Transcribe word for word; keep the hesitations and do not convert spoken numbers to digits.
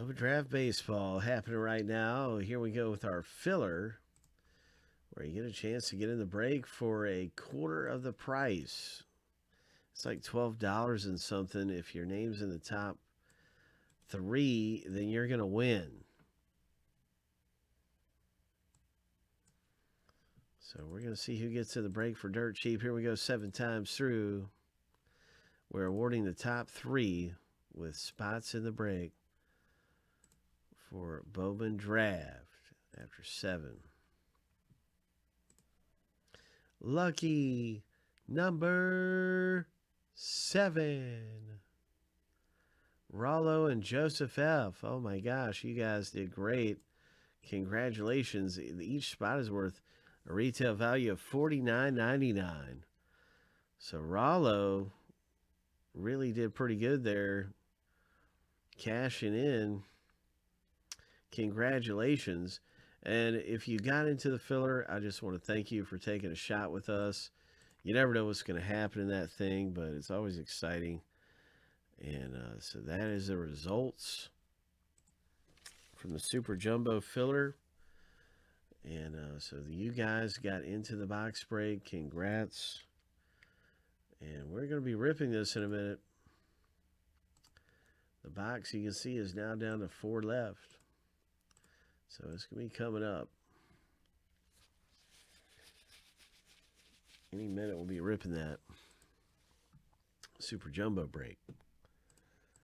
Bowman Draft Baseball happening right now. Here we go with our filler, where you get a chance to get in the break for a quarter of the price. It's like twelve dollars and something. If your name's in the top three, then you're going to win. So we're going to see who gets to the break for dirt cheap. Here we go, seven times through. We're awarding the top three with spots in the break for Bowman Draft after seven. Lucky number seven. Rollo and Joseph F. Oh my gosh, you guys did great. Congratulations. Each spot is worth a retail value of forty-nine ninety-nine. So Rollo really did pretty good there, cashing in. Congratulations. And if you got into the filler, I just want to thank you for taking a shot with us. You never know what's going to happen in that thing, but it's always exciting. And uh, so that is the results from the Super Jumbo filler. And uh, so you guys got into the box break. Congrats. And we're going to be ripping this in a minute. The box, you can see, is now down to four left. So it's going to be coming up. Any minute we'll be ripping that Super Jumbo break.